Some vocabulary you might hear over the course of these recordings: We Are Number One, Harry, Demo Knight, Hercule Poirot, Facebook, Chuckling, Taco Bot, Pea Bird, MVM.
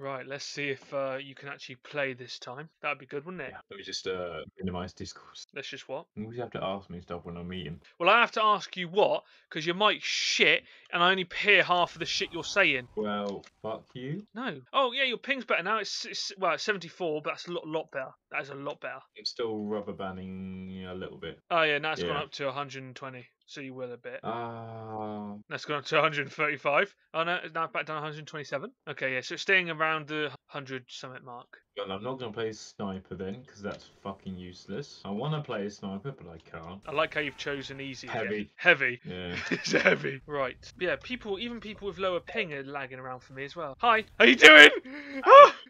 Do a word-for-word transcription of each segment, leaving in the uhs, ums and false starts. Right, let's see if uh, you can actually play this time. That'd be good, wouldn't it? Yeah, let me just uh, minimise discourse. Let's just what? You always have to ask me stuff when I'm eating. Well, I have to ask you what, because your mic's shit, and I only hear half of the shit you're saying. Well, fuck you. No. Oh, yeah, your ping's better now. It's, it's well, it's seventy-four, but that's a lot, lot better. That is a lot better. It's still rubber banding a little bit. Oh, yeah, now it's yeah. gone up to one hundred and twenty. So you will a bit. Uh... That's gone up to one hundred and thirty-five. Oh, no, it's now back down one hundred and twenty-seven. Okay, yeah, so it's staying around the one hundred summit mark. I'm not going to play Sniper then, because that's fucking useless. I want to play a Sniper, but I can't. I like how you've chosen easy. Heavy. Again. Heavy. Yeah. It's heavy. Right. Yeah, people, even people with lower ping are lagging around for me as well. Hi. How you doing?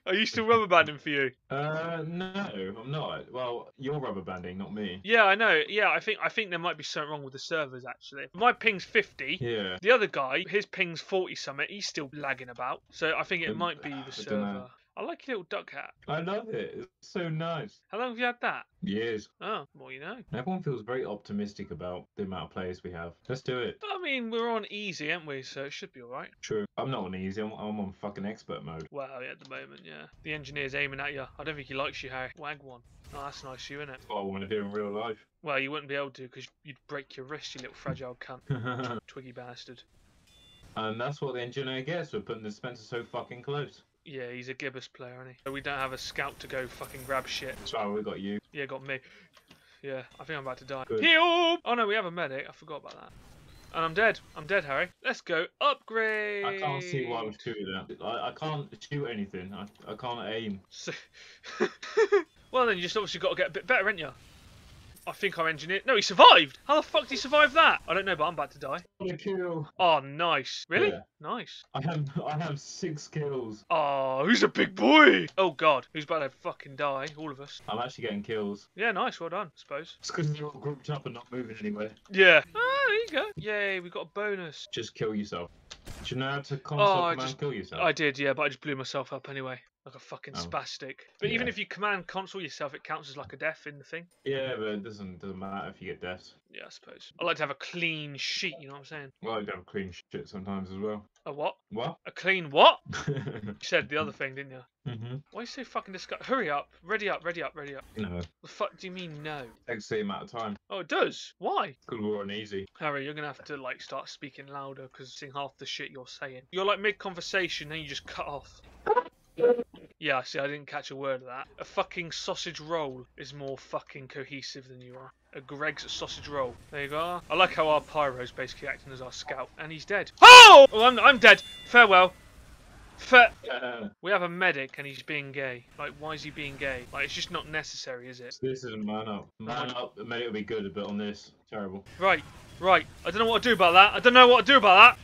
Are you still rubber banding for you? Uh, no, I'm not. Well, you're rubber banding, not me. Yeah, I know. Yeah, I think I think there might be something wrong with the servers, actually. My ping's fifty. Yeah. The other guy, his ping's forty summit. He's still lagging about. So I think it um, might be the I server. I like your little duck hat. I love it. It's so nice. How long have you had that? Years. Oh, well, you know. Everyone feels very optimistic about the amount of players we have. Let's do it. I mean, we're on easy, aren't we? So it should be all right. True. I'm not on easy. I'm, I'm on fucking expert mode. Well, yeah, at the moment, yeah. The engineer's aiming at you. I don't think he likes you, Harry. Wag one. Oh, that's nice of you, isn't it? That's what I want to do in real life. Well, you wouldn't be able to because you'd break your wrist, you little fragile cunt. Twiggy bastard. And that's what the engineer gets for putting the dispenser so fucking close. Yeah, he's a gibbous player, isn't he? We don't have a scout to go fucking grab shit. That's right, we got you. Yeah, got me. Yeah, I think I'm about to die. Heal! Oh no, we have a medic. I forgot about that. And I'm dead. I'm dead, Harry. Let's go upgrade. I can't see why I'm shooting at. I, I can't shoot anything. I, I can't aim. So well, then you just obviously got to get a bit better, ain't you? I think our engineer... No, he survived! How the fuck did he survive that? I don't know, but I'm about to die. Got a kill. Oh, nice. Really? Yeah. Nice. I have I have six kills. Oh, who's a big boy? Oh, God. Who's about to fucking die? All of us. I'm actually getting kills. Yeah, nice. Well done, I suppose. It's because you're all grouped up and not moving anywhere. Yeah. Oh, there you go. Yay, we got a bonus. Just kill yourself. Do you know how to console oh, command just, kill yourself? I did, yeah, but I just blew myself up anyway. Like a fucking oh. spastic. But yeah. Even if you command console yourself, it counts as like a death in the thing. Yeah, but it doesn't doesn't matter if you get deaths. Yeah, I suppose. I like to have a clean sheet, you know what I'm saying? Well, I like to have a clean shit sometimes as well. A what? What? A clean what? You said the other thing, didn't you? Mm-hmm. Why are you so fucking disgusting? Hurry up. Ready up, ready up, ready up. No. The fuck do you mean no? Takes the amount of time. Oh, it does? Why? Because we're on easy. Harry, you're going to have to like start speaking louder because seeing half the shit you're saying. You're like mid-conversation, then you just cut off. Yeah, see, I didn't catch a word of that. A fucking sausage roll is more fucking cohesive than you are. A Greg's sausage roll. There you go. I like how our pyro's basically acting as our scout. And he's dead. Oh! Oh, I'm, I'm dead. Farewell. Fair. Yeah. We have a medic and he's being gay. Like, why is he being gay? Like, it's just not necessary, is it? This isn't man up. Man up, the medic will be good, but on this, terrible. Right, right. I don't know what to do about that. I don't know what to do about that.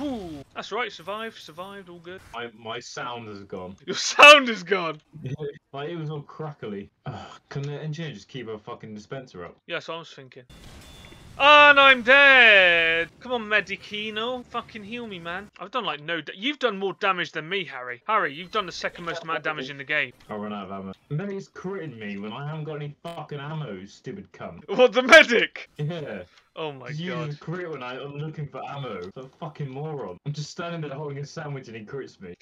Ooh, that's right, survived, survived, all good. My, my sound is gone. Your sound is gone! My ear was all crackly. Ugh, can the engineer just keep a fucking dispenser up? Yeah, that's what I was thinking. And I'm dead! Come on, Medicino. Fucking heal me, man. I've done like no... Da you've done more damage than me, Harry. Harry, you've done the second most amount of damage in the game. I'll run out of ammo. The medic's critting me when I haven't got any fucking ammo, you stupid cunt. What, the medic? Yeah. Oh my god. You use crit when I, I'm looking for ammo. I'm a fucking moron. I'm just standing there holding a sandwich and he crits me.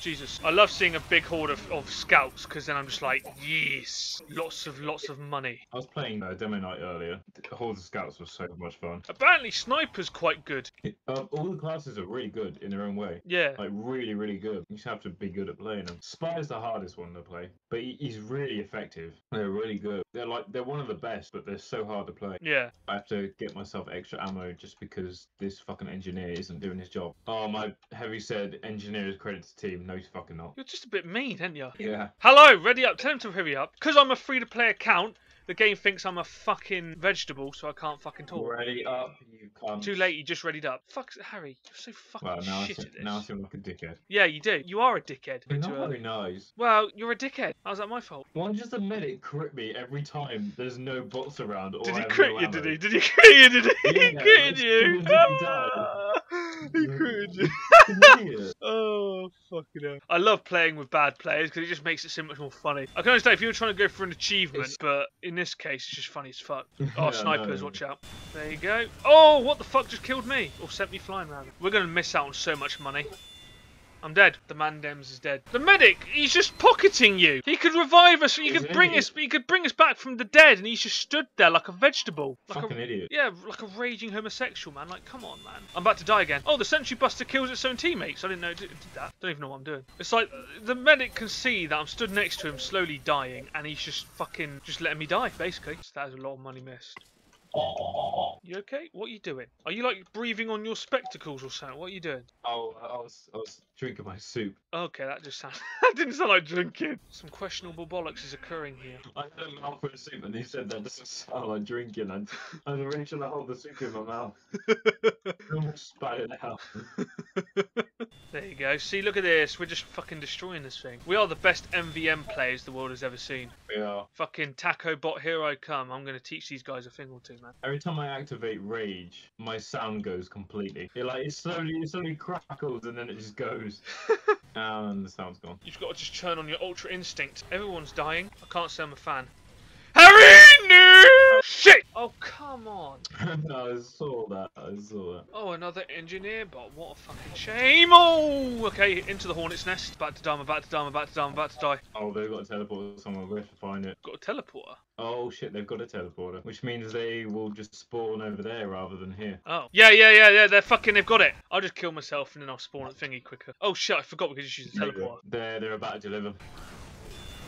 Jesus, I love seeing a big horde of, of scouts because then I'm just like, yes, lots of lots of money. I was playing uh, Demo Knight earlier. The horde of scouts was so much fun. Apparently, Sniper's quite good. It, uh, all the classes are really good in their own way. Yeah. Like, really, really good. You just have to be good at playing them. Spy's the hardest one to play, but he, he's really effective. They're really good. They're like, they're one of the best, but they're so hard to play. Yeah. I have to get myself extra ammo just because this fucking engineer isn't doing his job. Oh, my heavy said engineer is credit to team. No, he's fucking not. You're just a bit mean, aren't you? Yeah. Hello, ready up. Tell him to hurry up. Because I'm a free-to-play account, the game thinks I'm a fucking vegetable, so I can't fucking talk. Ready up, you can't. Too late, you just readied up. Fuck, Harry, you're so fucking well, now shit I see, at this. Now I seem like a dickhead. Yeah, you do. You are a dickhead. You're not very nice. Well, you're a dickhead. How's that my fault? Why does the medic crit me every time there's no bots around? Or did he crit no you, ammo? Did he? Did he crit you, did he? Yeah, he critted you. He critted you. Oh, fucking hell. I love playing with bad players because it just makes it so much more funny. I can understand if you were trying to go for an achievement, it's... but in this case, it's just funny as fuck. Oh, yeah, snipers, no. Watch out. There you go. Oh, what the fuck just killed me? Or sent me flying around. We're going to miss out on so much money. I'm dead. The man Dems is dead. The medic, he's just pocketing you. He could revive us. He Isn't could bring us. He could bring us back from the dead, and he's just stood there like a vegetable. Like Fucking a, idiot. Yeah, like a raging homosexual, man. Like, come on, man. I'm about to die again. Oh, the Sentry Buster kills its own teammates. I didn't know it did that. Don't even know what I'm doing. It's like the medic can see that I'm stood next to him, slowly dying, and he's just fucking just letting me die, basically. So that is a lot of money missed. You okay? What are you doing? Are you like breathing on your spectacles or something? What are you doing? Oh, I was, I was drinking my soup. Okay, that just sounded... that didn't sound like drinking. Some questionable bollocks is occurring here. I had a mouthful of soup and he said that doesn't sound like drinking. And I was arranging to hold the soup in my mouth. I'm spat it out. There you go. See, look at this. We're just fucking destroying this thing. We are the best M V M players the world has ever seen. We are. Fucking Taco Bot, here I come. I'm going to teach these guys a thing or two, man. Every time I activate Rage, my sound goes completely. It like, it slowly, it slowly crackles and then it just goes. And the sound's gone. You've got to just turn on your Ultra Instinct. Everyone's dying. I can't say I'm a fan. Harry! No! Shit! Oh, come on. No, I saw that. I saw that. Oh, another engineer bot. What a fucking shame. Oh! Okay, into the hornet's nest. About to die, I'm about to die, I'm about to die, I'm about to die. Oh, they've got a teleporter somewhere. We have to find it. Got a teleporter? Oh, shit, they've got a teleporter. Which means they will just spawn over there rather than here. Oh. Yeah, yeah, yeah, yeah. They're fucking, they've got it. I'll just kill myself and then I'll spawn at thingy quicker. Oh, shit, I forgot we could just use the teleporter. They're, they're about to deliver.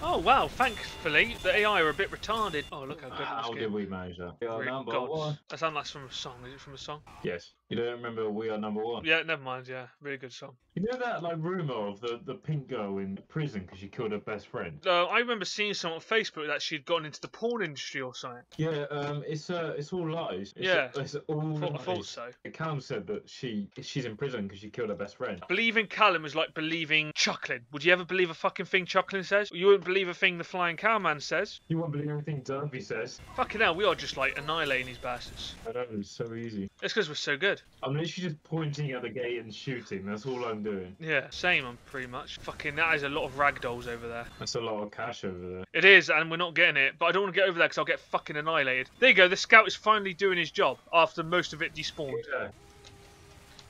Oh wow, thankfully, the A I are a bit retarded. Oh, look how good How did we manage that? We are number one. That sounds like from a song. Is it from a song? Yes. You don't remember We Are Number One? Yeah, never mind, yeah. Really good song. You know that, like, rumour of the, the pink girl in prison because she killed her best friend? No, uh, I remember seeing someone on Facebook that she'd gotten into the porn industry or something. Yeah, um, it's uh, it's all lies. It's, yeah. It's all I thought, lies. I thought so. Callum said that she she's in prison because she killed her best friend. Believing Callum is like believing Chuckling. Would you ever believe a fucking thing Chuckling says? You wouldn't believe a thing the Flying Cowman says. You won't believe anything Derby says. Fucking hell, we are just, like, annihilating these bastards. I know, it's so easy. It's because we're so good. I'm literally just pointing at the gate and shooting. That's all I'm doing. Yeah, same. I'm pretty much fucking. That is a lot of ragdolls over there. That's a lot of cash over there. It is, and we're not getting it. But I don't want to get over there because I'll get fucking annihilated. There you go. The scout is finally doing his job after most of it despawned. Yeah.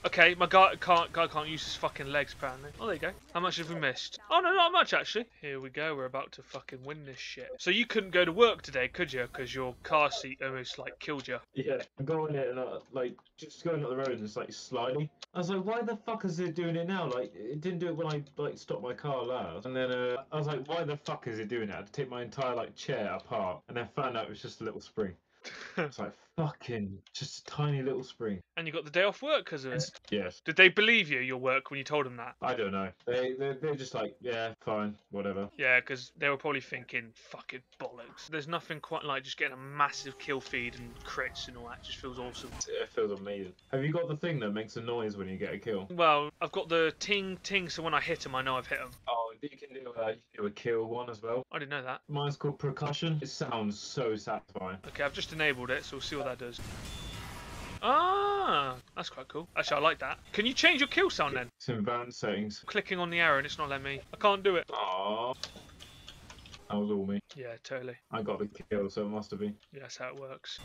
Okay, my guy can't guy can't use his fucking legs apparently. Oh, there you go. How much have we missed? Oh no, not much actually. Here we go. We're about to fucking win this shit. So you couldn't go to work today, could you? Because your car seat almost like killed you. Yeah, I'm going there and I, like just going up the road and it's like sliding. I was like, why the fuck is it doing it now? Like it didn't do it when I like stopped my car last. And then uh, I was like, why the fuck is it doing that? I had to take my entire like chair apart and then found out it was just a little spring. It's like fucking just a tiny little spring. And you got the day off work because of it? Yes. Did they believe you, your work, when you told them that? I don't know. They, they, they're just like, yeah, fine, whatever. Yeah, because they were probably thinking, fucking bollocks. There's nothing quite like just getting a massive kill feed and crits and all that. It just feels awesome. It feels amazing. Have you got the thing that makes a noise when you get a kill? Well, I've got the ting ting, so when I hit them, I know I've hit them. Oh, you can do a, you can do a kill one as well. I didn't know that. Mine's called percussion. It sounds so satisfying. Okay, I've just enabled it, so we'll see what that does. Ah, that's quite cool. Actually, I like that. Can you change your kill sound then? It's in advanced settings. Clicking on the arrow and it's not letting me. I can't do it. Aww. That was all me. Yeah, totally. I got the kill, so it must have been. Yeah, that's how it works.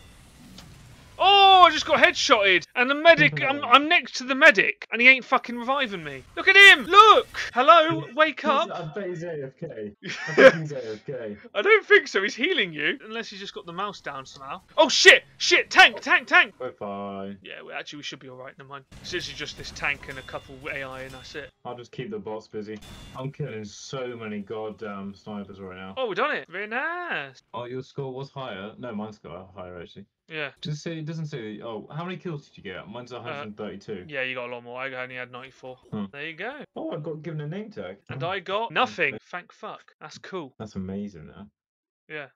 Oh, I just got headshotted. And the medic, I'm, I'm next to the medic. And he ain't fucking reviving me. Look at him. Look. Hello, wake up. I bet he's A F K. I bet he's A F K. I don't think so. He's healing you. Unless he's just got the mouse down somehow. Oh, shit. Shit. Tank, tank, tank. We're fine. Yeah, we, actually, we should be all right. Never mind. It's literally just this tank and a couple A I and that's it. I'll just keep the bots busy. I'm killing so many goddamn snipers right now. Oh, we've done it. Very nice. Oh, your score was higher. No, mine's got higher, actually. Yeah. Just say, it doesn't say, oh, how many kills did you get? Mine's one hundred thirty-two. Uh, yeah, you got a lot more. I only had ninety-four. Hmm. There you go. Oh, I got given a name tag. And I got nothing. Thank fuck. That's cool. That's amazing, huh? Yeah.